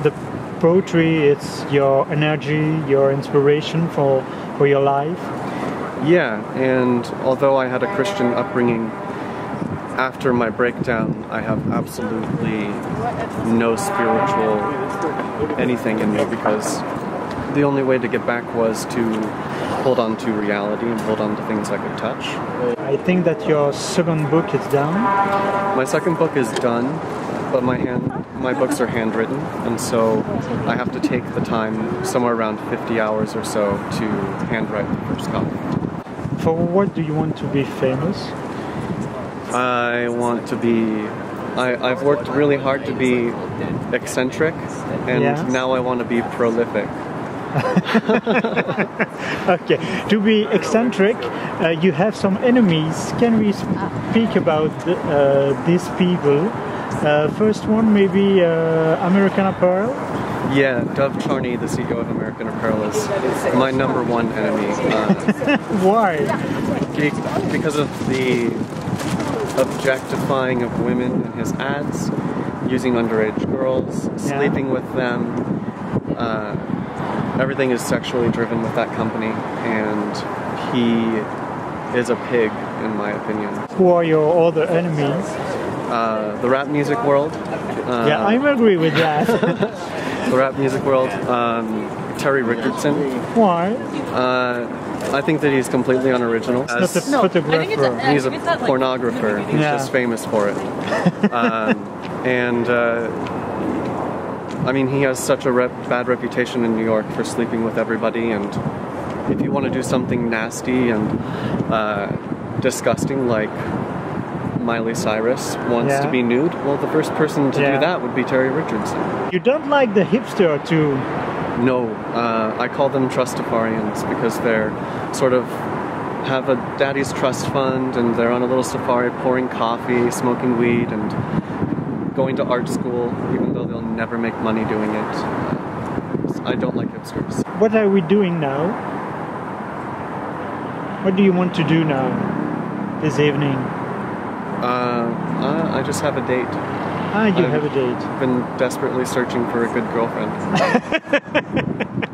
The poetry, it's your energy, your inspiration for your life. Yeah, and although I had a Christian upbringing, after my breakdown, I have absolutely no spiritual anything in me, because the only way to get back was to hold on to reality and hold on to things I could touch. I think that your second book is done. My second book is done, but my books are handwritten, and so I have to take the time, somewhere around 50 hours or so, to handwrite the first copy. For what do you want to be famous? I want to be... I've worked really hard to be eccentric, and now I want to be prolific. Okay, to be eccentric, you have some enemies. Can we speak about these people? First one, maybe American Apparel? Yeah, Dov Charney, the CEO of American Apparel, is my number one enemy. Why? Because of the objectifying of women in his ads, using underage girls, sleeping with them. Everything is sexually driven with that company, and he is a pig, in my opinion. Who are your other enemies? The rap music world. Yeah, I agree with that. The rap music world. Terry Richardson. Why? I think that he's completely unoriginal. He's a photographer. He's a pornographer. He's just famous for it. I mean, he has such a bad reputation in New York for sleeping with everybody, and if you want to do something nasty and disgusting, like Miley Cyrus wants to be nude, well, the first person to do that would be Terry Richardson. You don't like the hipster too? No, I call them trustafarians, because they're sort of have a daddy's trust fund, and they're on a little safari pouring coffee, smoking weed, and going to art school, even though they'll never make money doing it. I don't like hipsters. What are we doing now? What do you want to do now, this evening? I just have a date. Ah, you have a date. I've been desperately searching for a good girlfriend.